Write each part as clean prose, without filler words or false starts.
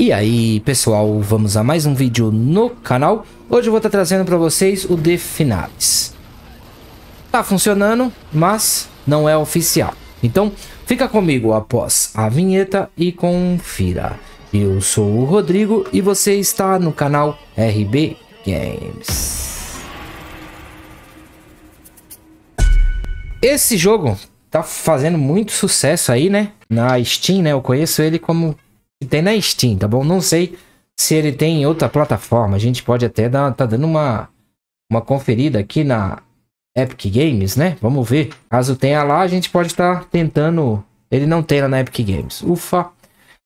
E aí pessoal, vamos a mais um vídeo no canal. Hoje eu vou estar trazendo para vocês o The Finals. Tá funcionando, mas não é oficial. Então fica comigo após a vinheta e confira. Eu sou o Rodrigo e você está no canal RB Games. Esse jogo tá fazendo muito sucesso aí, né? Na Steam, né? Eu conheço ele como... tem na Steam, tá bom? Não sei se ele tem em outra plataforma. A gente pode até dar, tá dando uma conferida aqui na Epic Games, né? Vamos ver. Caso tenha lá, a gente pode estar tentando. Ele não tem lá na Epic Games. Ufa!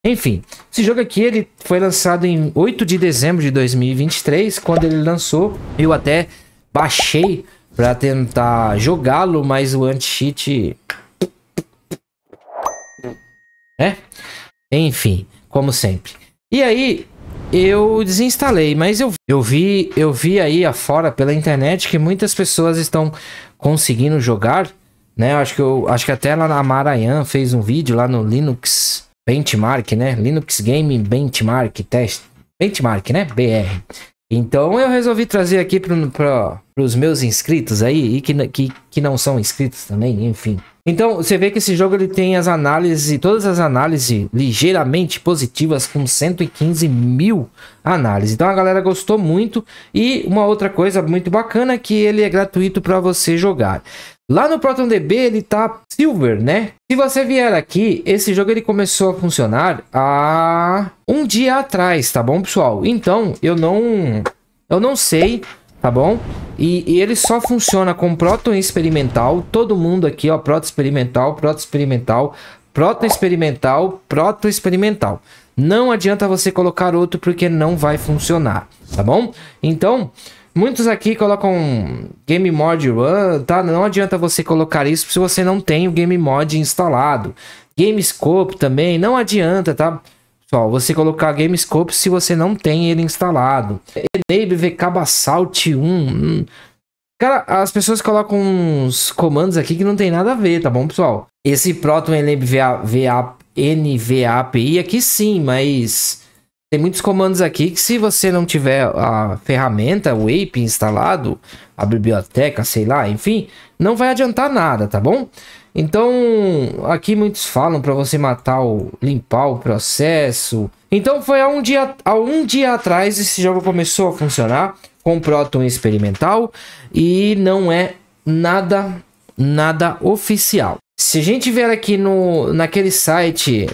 Enfim, esse jogo aqui ele foi lançado em 8 de dezembro de 2023. Quando ele lançou, eu até baixei para tentar jogá-lo, mas o anti-cheat... é? Enfim, como sempre. E aí, eu desinstalei, mas eu vi aí afora pela internet que muitas pessoas estão conseguindo jogar, né? Acho que até lá na Marayan fez um vídeo lá no Linux Benchmark, né? Linux Game Benchmark Test. Benchmark, né? BR. Então, eu resolvi trazer aqui para os meus inscritos aí, e que não são inscritos também, enfim. Então, você vê que esse jogo ele tem as análises, todas as análises ligeiramente positivas, com 115 mil análises. Então, a galera gostou muito. E uma outra coisa muito bacana é que ele é gratuito para você jogar. Lá no ProtonDB ele tá Silver, né? Se você vier aqui, esse jogo ele começou a funcionar há um dia atrás, tá bom, pessoal? Então, eu não sei... tá bom? E ele só funciona com Proton Experimental. Todo mundo aqui, ó, Proton Experimental, Proton Experimental, Proton Experimental, Proton Experimental. Não adianta você colocar outro porque não vai funcionar, tá bom? Então, muitos aqui colocam Game Mod Run, tá? Não adianta você colocar isso se você não tem o Game Mod instalado. Game Scope também, não adianta, tá? Pessoal, você colocar GameScope se você não tem ele instalado. Enable VkBasalt1. Cara, as pessoas colocam uns comandos aqui que não tem nada a ver, tá bom, pessoal? Esse Proton NVAPI aqui sim, mas tem muitos comandos aqui que se você não tiver a ferramenta, o API instalado, a biblioteca, sei lá, enfim, não vai adiantar nada, tá bom? Então, aqui muitos falam para você limpar o processo. Então, foi há um dia atrás esse jogo começou a funcionar com Proton Experimental e não é nada oficial. Se a gente vier aqui naquele site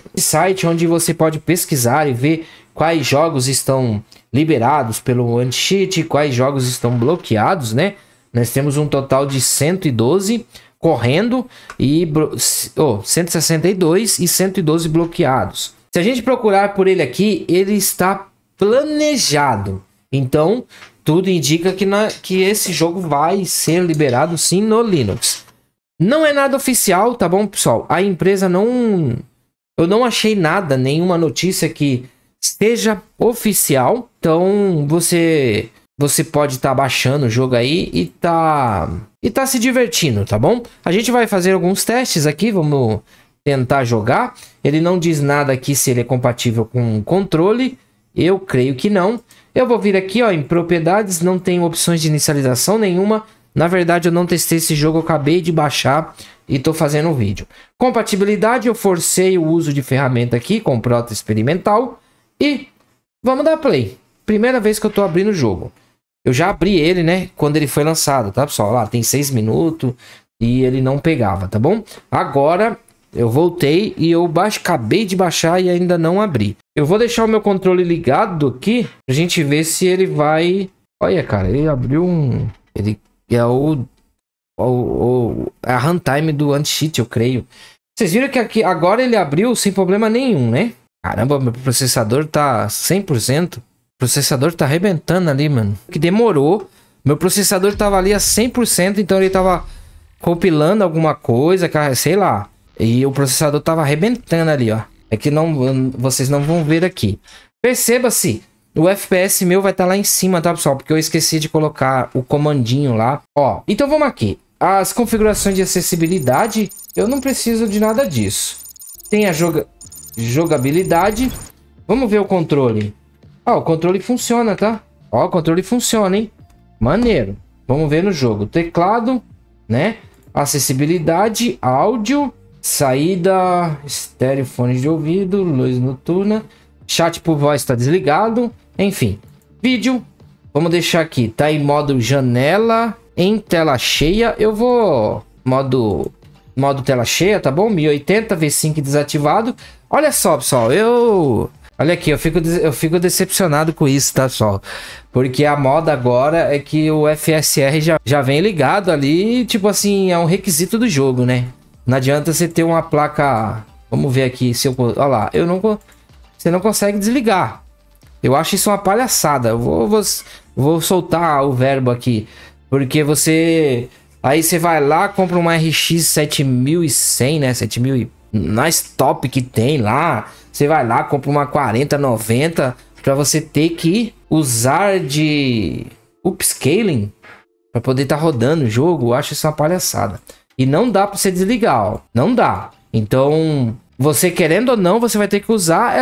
onde você pode pesquisar e ver quais jogos estão liberados pelo anti-cheat, quais jogos estão bloqueados, né? Nós temos um total de 112 correndo e 162 e 112 bloqueados. Se a gente procurar por ele aqui, ele está planejado. Então, tudo indica que esse jogo vai ser liberado sim no Linux. Não é nada oficial, tá bom, pessoal? A empresa não... eu não achei nada, nenhuma notícia que seja oficial. Então, você pode estar baixando o jogo aí e tá se divertindo, tá bom? A gente vai fazer alguns testes aqui, vamos tentar jogar. Ele não diz nada aqui se ele é compatível com o controle. Eu creio que não. Eu vou vir aqui, ó, em propriedades, não tem opções de inicialização nenhuma. Na verdade, eu não testei esse jogo, eu acabei de baixar e tô fazendo um vídeo. Compatibilidade, eu forcei o uso de ferramenta aqui com Proton Experimental. E vamos dar play. Primeira vez que eu tô abrindo o jogo. Eu já abri ele, né, quando ele foi lançado, tá, pessoal? Lá tem 6 minutos e ele não pegava, tá bom? Agora eu voltei e eu acabei de baixar e ainda não abri. Eu vou deixar o meu controle ligado aqui pra gente ver se ele vai... olha, cara, ele abriu um... ele é a runtime do anti-cheat, eu creio. Vocês viram que aqui agora ele abriu sem problema nenhum, né? Caramba, meu processador tá 100%. O processador tá arrebentando ali, mano. Que demorou. Meu processador tava ali a 100%, então ele tava compilando alguma coisa, sei lá. E o processador tava arrebentando ali, ó. É que não, vocês não vão ver aqui. Perceba-se, o FPS meu vai estar lá em cima, tá, pessoal? Porque eu esqueci de colocar o comandinho lá. Ó, então vamos aqui. As configurações de acessibilidade, eu não preciso de nada disso. Tem a jogabilidade... Vamos ver o controle. Ó, o controle funciona, tá? Ó, o controle funciona, hein? Maneiro. Vamos ver no jogo. Teclado, né? Acessibilidade, áudio, saída, estéreo, fone de ouvido, luz noturna, chat por voz está desligado, enfim. Vídeo, vamos deixar aqui, tá em modo janela, em tela cheia. Eu vou modo tela cheia, tá bom? 1080, V-Sync desativado. Olha só, pessoal, olha aqui, eu fico decepcionado com isso, tá, pessoal? Porque a moda agora é que o FSR já vem ligado ali, tipo assim, é um requisito do jogo, né? Não adianta você ter uma placa... Vamos ver aqui se eu... Olha lá, você não consegue desligar. Eu acho isso uma palhaçada. Eu vou soltar o verbo aqui. Porque você... Aí você vai lá, compra uma RX 7100, né? 7000 nas top que tem lá... Você vai lá, compra uma 4090 para você ter que usar de upscaling para poder estar rodando o jogo. Eu acho isso uma palhaçada. E não dá para você desligar, ó. Não dá. Então, você querendo ou não, você vai ter que usar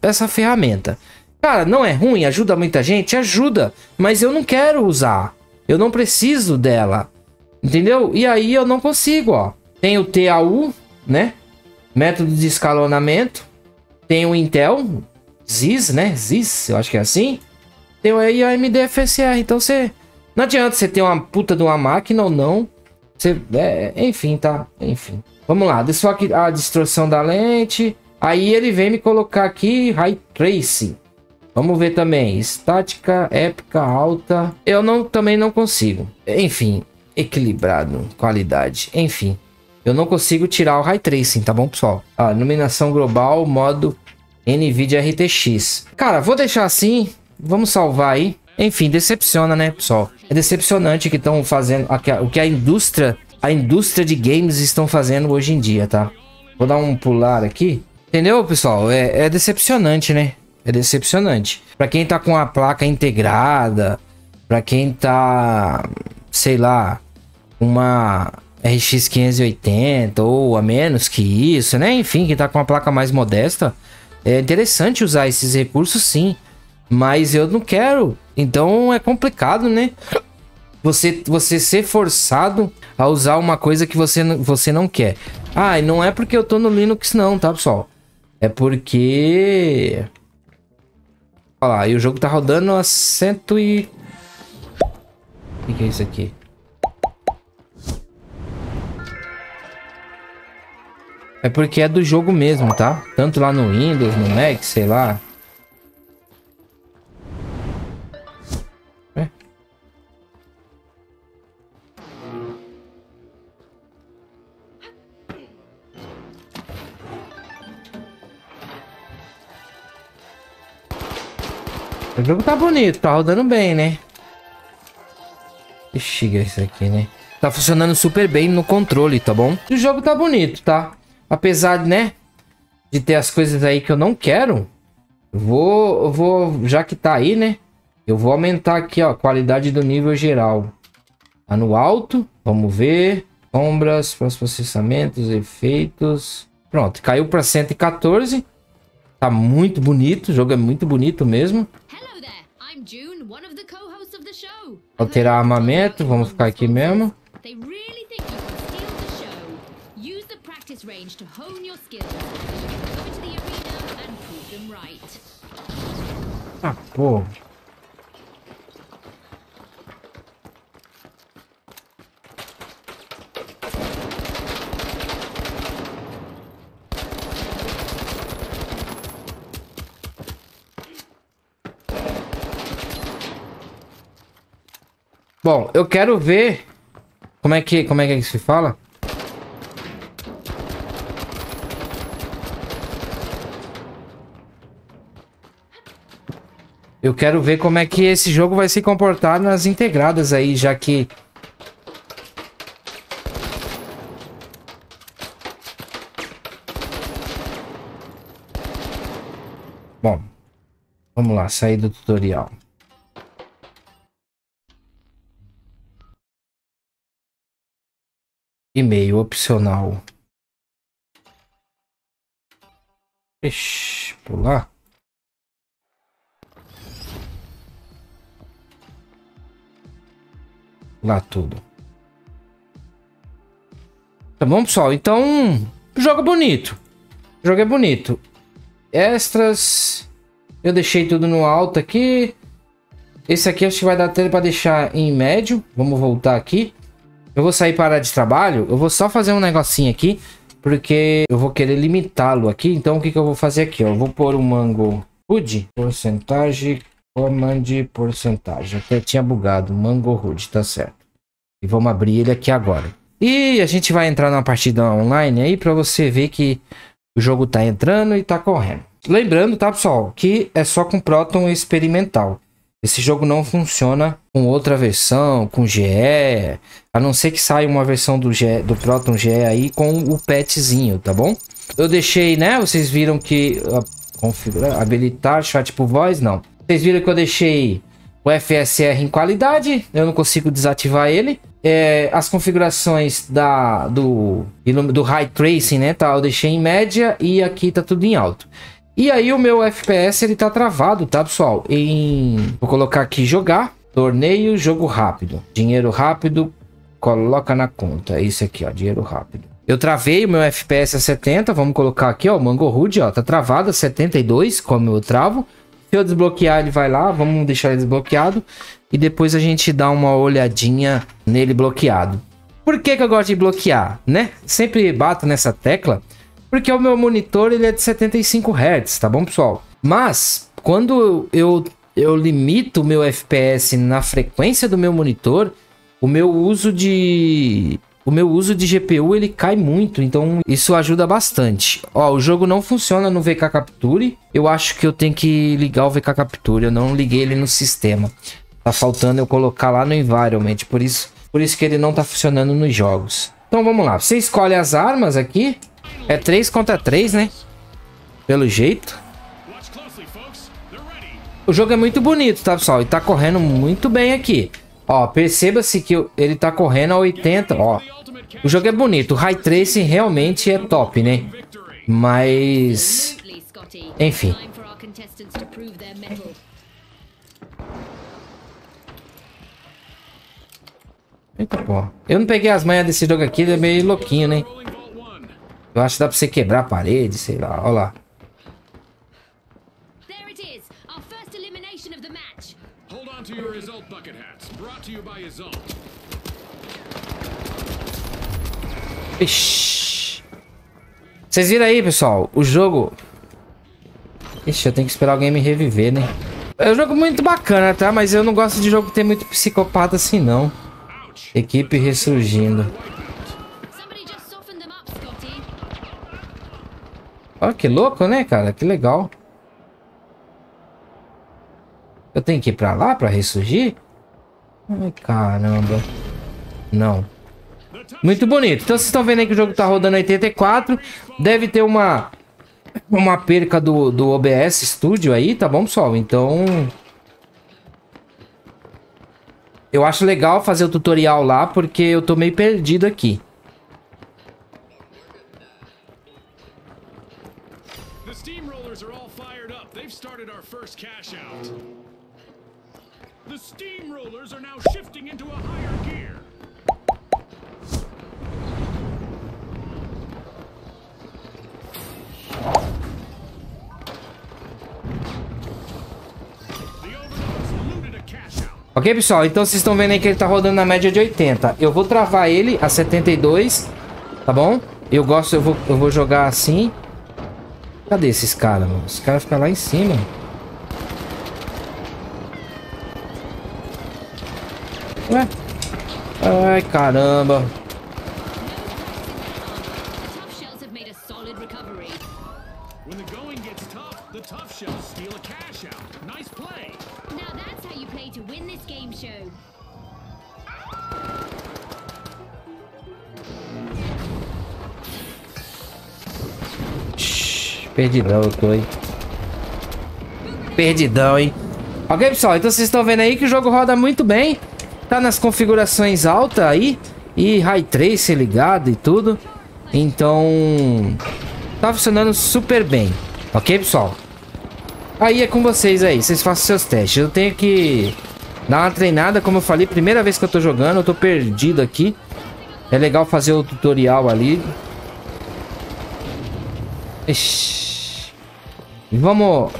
essa ferramenta. Cara, não é ruim, ajuda muita gente, ajuda, mas eu não quero usar. Eu não preciso dela. Entendeu? E aí eu não consigo, ó. Tem o TAU, né? Método de escalonamento. Tem o Intel, Ziz, né? Ziz, eu acho que é assim. Tem aí a AMD FSR. Então você... Não adianta você ter uma puta de uma máquina ou não. Você... É, enfim, tá? Enfim. Vamos lá. Só que a distorção da lente. Aí ele vem me colocar aqui Ray Tracing. Vamos ver também. Estática, épica, alta. Eu não, também não consigo. Enfim. Equilibrado. Qualidade. Enfim. Eu não consigo tirar o Ray Tracing, tá bom, pessoal? Ah, iluminação global, modo NVIDIA RTX. Cara, vou deixar assim. Vamos salvar aí. Enfim, decepciona, né, pessoal? É decepcionante que estão fazendo... O que a indústria de games estão fazendo hoje em dia, tá? Vou dar um pular aqui. Entendeu, pessoal? É decepcionante, né? É decepcionante. Pra quem tá com a placa integrada, pra quem tá... Sei lá... Uma... RX 580 ou a menos que isso, né? Enfim, que tá com uma placa mais modesta. É interessante usar esses recursos, sim. Mas eu não quero. Então é complicado, né? Você ser forçado a usar uma coisa que você não quer. Ah, e não é porque eu tô no Linux não, tá, pessoal? É porque... Olha lá, e o jogo tá rodando a 100 e... O que é isso aqui? É porque é do jogo mesmo, tá? Tanto lá no Windows, no Mac, sei lá. É. O jogo tá bonito, tá rodando bem, né? Que xiga isso aqui, né? Tá funcionando super bem no controle, tá bom? O jogo tá bonito, tá? Apesar, né, de ter as coisas aí que eu não quero, já que tá aí, né, eu vou aumentar aqui, ó, qualidade do nível geral. Tá no alto, vamos ver, sombras, processamentos, efeitos, pronto, caiu pra 114, tá muito bonito, o jogo é muito bonito mesmo. Alterar armamento, vamos ficar aqui mesmo. Ah, pô. Bom, eu quero ver como é que se fala? Eu quero ver como é que esse jogo vai se comportar nas integradas aí, já que... Bom, vamos lá, sair do tutorial. E-mail opcional. Ixi, pular. lá tudo. Tá bom, pessoal? Então, jogo bonito. O jogo é bonito. Extras. Eu deixei tudo no alto aqui. Esse aqui acho que vai dar tempo para deixar em médio. Vamos voltar aqui. Eu vou sair para a área de trabalho. Eu vou só fazer um negocinho aqui, porque eu vou querer limitá-lo aqui. Então o que que eu vou fazer aqui? Eu vou pôr o Mangohud. Porcentagem. Comande porcentagem. Até tinha bugado. Mangohud, tá certo. E vamos abrir ele aqui agora. E a gente vai entrar numa partida online aí para você ver que o jogo tá entrando e tá correndo. Lembrando, tá, pessoal, que é só com Proton Experimental. Esse jogo não funciona com outra versão, com GE, a não ser que saia uma versão do Proton GE aí com o patchzinho, tá bom? Eu deixei, né? Vocês viram que configurar, habilitar chat por voz, não. Vocês viram que eu deixei o FSR em qualidade, eu não consigo desativar ele. As configurações do Ray Tracing, né, tá, eu deixei em média e aqui tá tudo em alto. E aí o meu FPS ele tá travado, tá, pessoal? Vou colocar aqui jogar, torneio, jogo rápido, dinheiro rápido, coloca na conta, é isso aqui, ó, dinheiro rápido. Eu travei o meu FPS a 70, vamos colocar aqui, ó, o Mangohud, ó, tá travado a 72, como eu travo. Se eu desbloquear, ele vai lá, vamos deixar ele desbloqueado. E depois a gente dá uma olhadinha nele bloqueado. Por que que eu gosto de bloquear, né? Sempre bato nessa tecla. Porque o meu monitor, ele é de 75 Hz, tá bom, pessoal? Mas, quando eu limito o meu FPS na frequência do meu monitor, o meu uso de GPU, ele cai muito, então isso ajuda bastante. Ó, o jogo não funciona no VK Capture. Eu acho que eu tenho que ligar o VK Capture, eu não liguei ele no sistema. Tá faltando eu colocar lá no Environment, por isso que ele não tá funcionando nos jogos. Então vamos lá, você escolhe as armas aqui. É 3 contra 3, né? Pelo jeito. O jogo é muito bonito, tá, pessoal? E tá correndo muito bem aqui. Ó, perceba-se que ele tá correndo a 80, ó. O jogo é bonito, o Ray Tracing realmente é top, né? Mas... enfim. Eita porra. Eu não peguei as manhas desse jogo aqui, ele é meio louquinho, né? Eu acho que dá pra você quebrar a parede, sei lá, ó lá. Ixi. Vocês viram aí, pessoal? O jogo... ixi, eu tenho que esperar alguém me reviver, né? É um jogo muito bacana, tá? Mas eu não gosto de jogo ter muito psicopata assim, não. Equipe ressurgindo. Olha que louco, né, cara? Que legal. Eu tenho que ir pra lá pra ressurgir? Ai, caramba. Não. Muito bonito. Então, vocês estão vendo aí que o jogo tá rodando 84. Deve ter uma perca do OBS Studio aí, tá bom, pessoal? Então... eu acho legal fazer o tutorial lá, porque eu tô meio perdido aqui. Ok, pessoal, então vocês estão vendo aí que ele tá rodando na média de 80. Eu vou travar ele a 72, tá bom? Eu vou jogar assim. Cadê esses caras, mano? Os caras ficam lá em cima. Ué? Ai, caramba. Perdidão, eu tô aí. Perdidão, hein? Ok, pessoal, então vocês estão vendo aí que o jogo roda muito bem. Tá nas configurações altas aí. E Ray Tracer ligado e tudo. Então... tá funcionando super bem. Ok, pessoal? Aí é com vocês aí. Vocês façam seus testes. Eu tenho que Dá uma treinada, como eu falei, primeira vez que eu tô jogando, eu tô perdido aqui. É legal fazer o tutorial ali. Ixi. Vamos...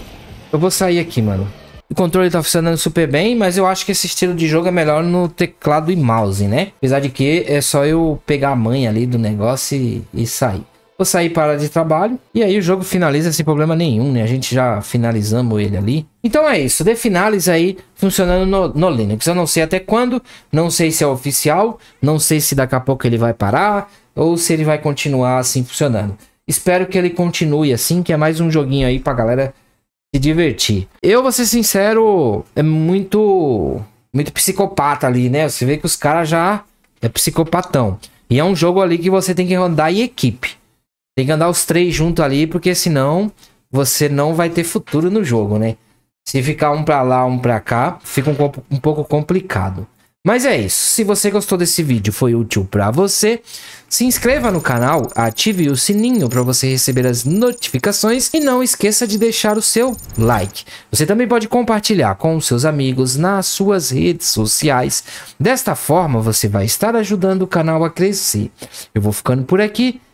Eu vou sair aqui, mano. O controle tá funcionando super bem, mas eu acho que esse estilo de jogo é melhor no teclado e mouse, né? Apesar de que é só eu pegar a manha ali do negócio e sair. Vou sair para de trabalho e aí o jogo finaliza sem problema nenhum, né? A gente já finalizamos ele ali. Então é isso, The Finals aí funcionando no Linux. Eu não sei até quando, não sei se é oficial, não sei se daqui a pouco ele vai parar ou se ele vai continuar assim funcionando. Espero que ele continue assim, que é mais um joguinho aí pra galera se divertir. Eu vou ser sincero, é muito psicopata ali, né? Você vê que os caras já é psicopatão. E é um jogo ali que você tem que andar em equipe. Tem que andar os três juntos ali, porque senão você não vai ter futuro no jogo, né? Se ficar um pra lá, um pra cá, fica um pouco complicado. Mas é isso. Se você gostou desse vídeo, foi útil pra você, se inscreva no canal, ative o sininho pra você receber as notificações e não esqueça de deixar o seu like. Você também pode compartilhar com os seus amigos nas suas redes sociais. Desta forma, você vai estar ajudando o canal a crescer. Eu vou ficando por aqui.